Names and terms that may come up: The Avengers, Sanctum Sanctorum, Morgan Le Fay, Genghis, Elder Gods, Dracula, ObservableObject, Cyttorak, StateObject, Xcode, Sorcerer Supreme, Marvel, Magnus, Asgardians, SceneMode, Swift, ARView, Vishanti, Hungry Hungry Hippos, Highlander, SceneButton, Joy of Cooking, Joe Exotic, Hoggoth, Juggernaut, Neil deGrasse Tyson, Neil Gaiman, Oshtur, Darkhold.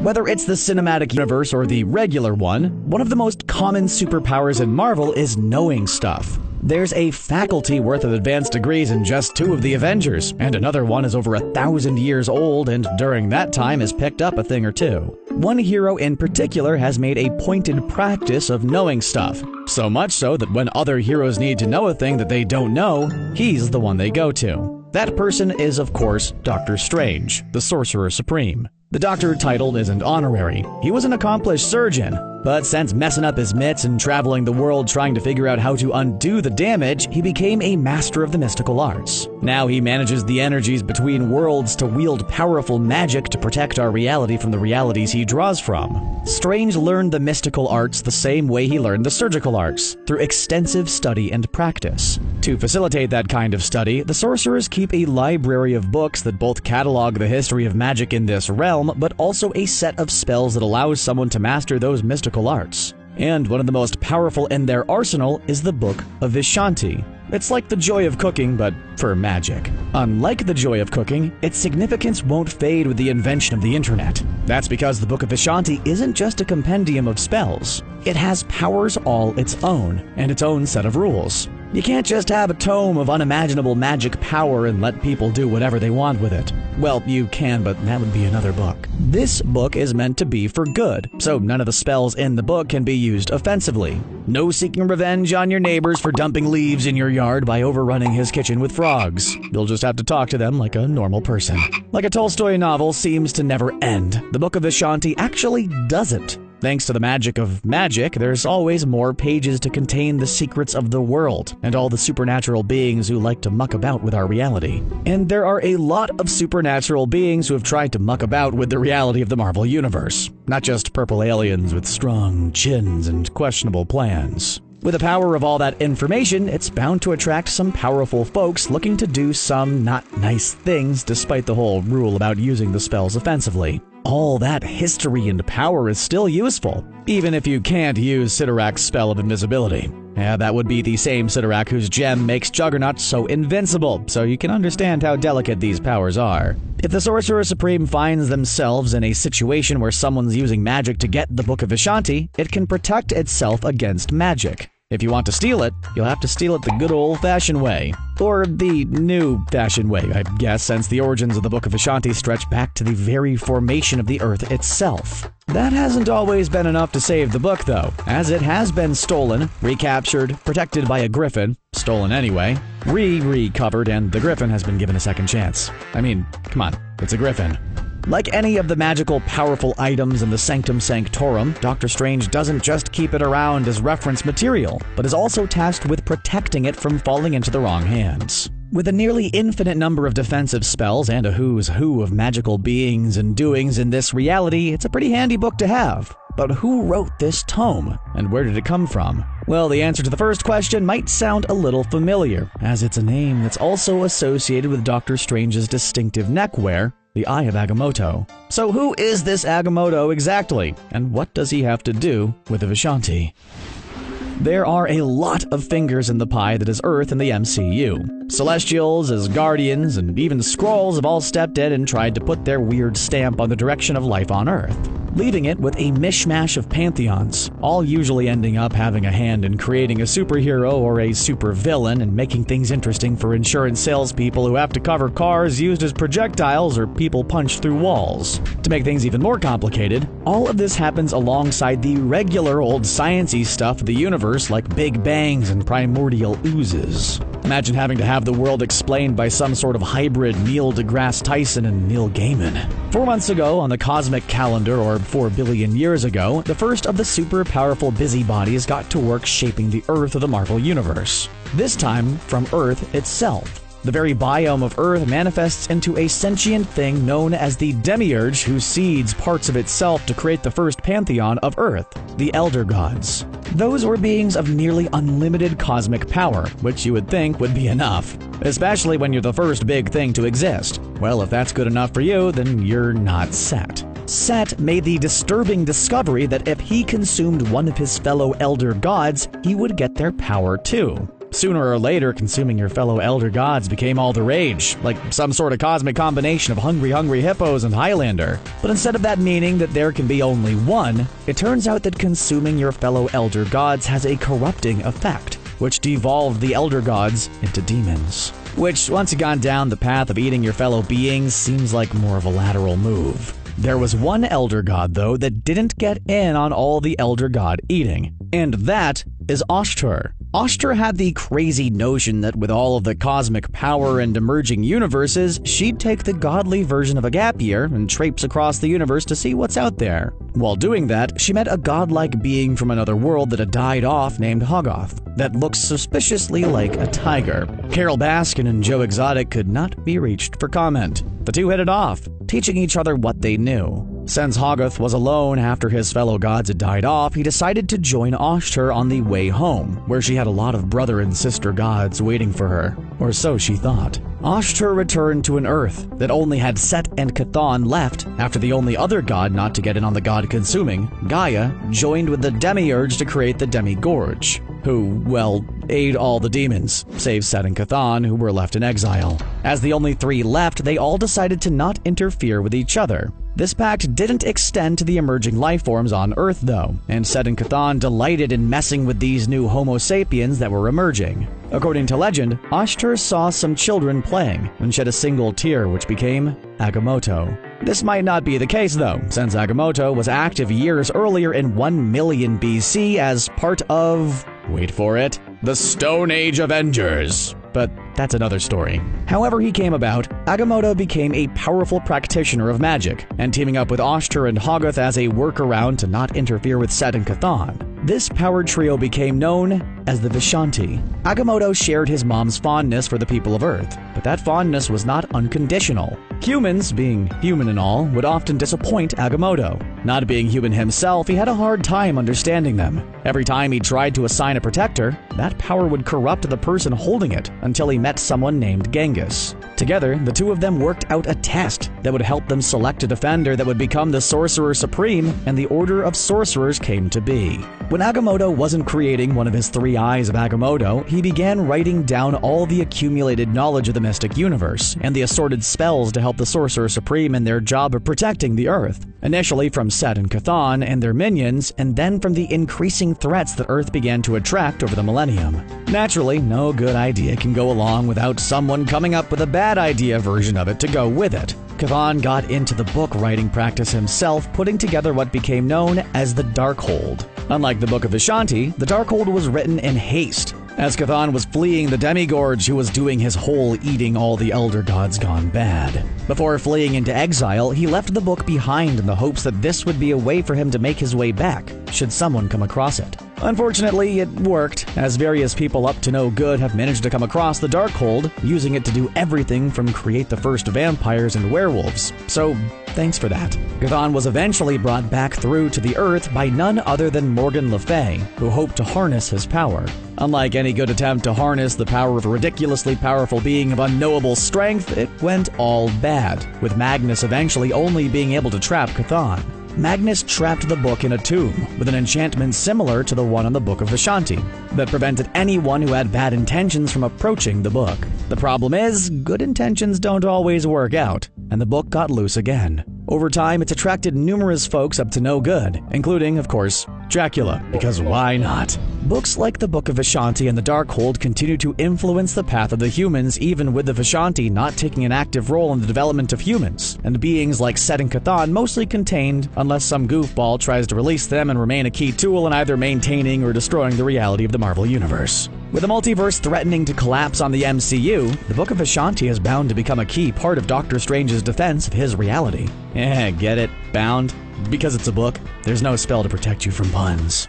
Whether it's the cinematic universe or the regular one, one of the most common superpowers in Marvel is knowing stuff. There's a faculty worth of advanced degrees in just two of the Avengers, and another one is over 1,000 years old and during that time has picked up a thing or two. One hero in particular has made a pointed practice of knowing stuff, so much so that when other heroes need to know a thing that they don't know, he's the one they go to. That person is, of course, Doctor Strange, the Sorcerer Supreme. The doctor title isn't honorary. He was an accomplished surgeon, but since messing up his mitts and traveling the world trying to figure out how to undo the damage, he became a master of the mystical arts. Now he manages the energies between worlds to wield powerful magic to protect our reality from the realities he draws from. Strange learned the mystical arts the same way he learned the surgical arts, through extensive study and practice. To facilitate that kind of study, the sorcerers keep a library of books that both catalog the history of magic in this realm, but also a set of spells that allows someone to master those mystical arts. And one of the most powerful in their arsenal is the Book of Vishanti. It's like the Joy of Cooking, but for magic. Unlike the Joy of Cooking, its significance won't fade with the invention of the internet. That's because the Book of Vishanti isn't just a compendium of spells. It has powers all its own, and its own set of rules. You can't just have a tome of unimaginable magic power and let people do whatever they want with it. Well, you can, but that would be another book. This book is meant to be for good, so none of the spells in the book can be used offensively. No seeking revenge on your neighbors for dumping leaves in your yard by overrunning his kitchen with frogs. You'll just have to talk to them like a normal person. Like a Tolstoy novel seems to never end, the Book of Vishanti actually doesn't. Thanks to the magic of magic, there's always more pages to contain the secrets of the world and all the supernatural beings who like to muck about with our reality. And there are a lot of supernatural beings who have tried to muck about with the reality of the Marvel Universe. Not just purple aliens with strong chins and questionable plans. With the power of all that information, it's bound to attract some powerful folks looking to do some not nice things despite the whole rule about using the spells offensively. All that history and power is still useful, even if you can't use Cyttorak's spell of invisibility. Yeah, that would be the same Cyttorak whose gem makes Juggernaut so invincible, so you can understand how delicate these powers are. If the Sorcerer Supreme finds themselves in a situation where someone's using magic to get the Book of Vishanti, it can protect itself against magic. If you want to steal it, you'll have to steal it the good old-fashioned way. Or the new-fashioned way, I guess, since the origins of the Book of Vishanti stretch back to the very formation of the Earth itself. That hasn't always been enough to save the book, though, as it has been stolen, recaptured, protected by a griffin, stolen anyway, recovered, and the griffin has been given a second chance. I mean, come on, it's a griffin. Like any of the magical, powerful items in the Sanctum Sanctorum, Doctor Strange doesn't just keep it around as reference material, but is also tasked with protecting it from falling into the wrong hands. With a nearly infinite number of defensive spells and a who's who of magical beings and doings in this reality, it's a pretty handy book to have. But who wrote this tome, and where did it come from? Well, the answer to the first question might sound a little familiar, as it's a name that's also associated with Doctor Strange's distinctive neckwear, the Eye of Agamotto. So who is this Agamotto exactly, and what does he have to do with the Vishanti? There are a lot of fingers in the pie that is Earth in the MCU. Celestials, Asgardians, and even Skrulls have all stepped in and tried to put their weird stamp on the direction of life on Earth, leaving it with a mishmash of pantheons, all usually ending up having a hand in creating a superhero or a supervillain and making things interesting for insurance salespeople who have to cover cars used as projectiles or people punched through walls. To make things even more complicated, all of this happens alongside the regular old science-y stuff of the universe like Big Bangs and primordial oozes. Imagine having to have the world explained by some sort of hybrid Neil deGrasse Tyson and Neil Gaiman. 4 months ago on the cosmic calendar, or 4 billion years ago, the first of the super powerful busybodies got to work shaping the Earth of the Marvel Universe. This time from Earth itself. The very biome of Earth manifests into a sentient thing known as the Demiurge, who seeds parts of itself to create the first pantheon of Earth, the Elder Gods. Those were beings of nearly unlimited cosmic power, which you would think would be enough, especially when you're the first big thing to exist. Well, if that's good enough for you, then you're not Set. Set made the disturbing discovery that if he consumed one of his fellow Elder Gods, he would get their power too. Sooner or later, consuming your fellow Elder Gods became all the rage, like some sort of cosmic combination of Hungry Hungry Hippos and Highlander. But instead of that meaning that there can be only one, it turns out that consuming your fellow Elder Gods has a corrupting effect, which devolved the Elder Gods into demons. Which, once you've gone down the path of eating your fellow beings, seems like more of a lateral move. There was one Elder God, though, that didn't get in on all the Elder God eating, and that is Oshtur. Oshtur had the crazy notion that with all of the cosmic power and emerging universes, she'd take the godly version of a gap year and traipse across the universe to see what's out there. While doing that, she met a godlike being from another world that had died off named Hoggoth, that looks suspiciously like a tiger. Carol Baskin and Joe Exotic could not be reached for comment. The two hit it off, teaching each other what they knew. Since Hoggoth was alone after his fellow gods had died off, he decided to join Oshtur on the way home, where she had a lot of brother and sister gods waiting for her, or so she thought. Oshtur returned to an Earth that only had Set and Chthon left after the only other god not to get in on the god-consuming, Gaia, joined with the Demiurge to create the Demogorge, who, well, aid all the demons, save Set and Chthon, who were left in exile. As the only three left, they all decided to not interfere with each other. This pact didn't extend to the emerging lifeforms on Earth, though, and Set and Chthon delighted in messing with these new Homo sapiens that were emerging. According to legend, Oshtur saw some children playing and shed a single tear, which became Agamotto. This might not be the case, though, since Agamotto was active years earlier in 1 million BC as part of, wait for it, the Stone Age Avengers. But that's another story. However he came about, Agamotto became a powerful practitioner of magic, and teaming up with Oshtur and Hoggoth as a workaround to not interfere with Set and Chthon. This power trio became known as the Vishanti. Agamotto shared his mom's fondness for the people of Earth, but that fondness was not unconditional. Humans, being human and all, would often disappoint Agamotto. Not being human himself, he had a hard time understanding them. Every time he tried to assign a protector, that power would corrupt the person holding it until he met someone named Genghis. Together, the two of them worked out a test that would help them select a defender that would become the Sorcerer Supreme, and the Order of Sorcerers came to be. When Agamotto wasn't creating one of his three eyes of Agamotto, he began writing down all the accumulated knowledge of the mystic universe and the assorted spells to help the Sorcerer Supreme in their job of protecting the Earth, initially from Set and Chthon and their minions, and then from the increasing threats that Earth began to attract over the millennium. Naturally, no good idea can go along without someone coming up with a bad idea version of it to go with it. Chthon got into the book writing practice himself, putting together what became known as the Darkhold. Unlike the Book of Vishanti, the Darkhold was written in haste, as Chthon was fleeing the Demogorge, who was doing his whole eating all the Elder Gods gone bad. Before fleeing into exile, he left the book behind in the hopes that this would be a way for him to make his way back, should someone come across it. Unfortunately, it worked, as various people up to no good have managed to come across the Darkhold, using it to do everything from create the first vampires and werewolves. So, thanks for that. Chthon was eventually brought back through to the Earth by none other than Morgan Le Fay, who hoped to harness his power. Unlike any good attempt to harness the power of a ridiculously powerful being of unknowable strength, it went all bad, with Magnus eventually only being able to trap Chthon. Magnus trapped the book in a tomb, with an enchantment similar to the one on the Book of Vishanti, that prevented anyone who had bad intentions from approaching the book. The problem is, good intentions don't always work out, and the book got loose again. Over time, it's attracted numerous folks up to no good, including, of course, Dracula, because why not? Books like the Book of Vishanti and the Darkhold continue to influence the path of the humans, even with the Vishanti not taking an active role in the development of humans, and beings like Set and Chthon mostly contained, unless some goofball tries to release them and remain a key tool in either maintaining or destroying the reality of the Marvel Universe. With the multiverse threatening to collapse on the MCU, the Book of Vishanti is bound to become a key part of Doctor Strange's defense of his reality. Get it? Bound? Because it's a book, there's no spell to protect you from puns.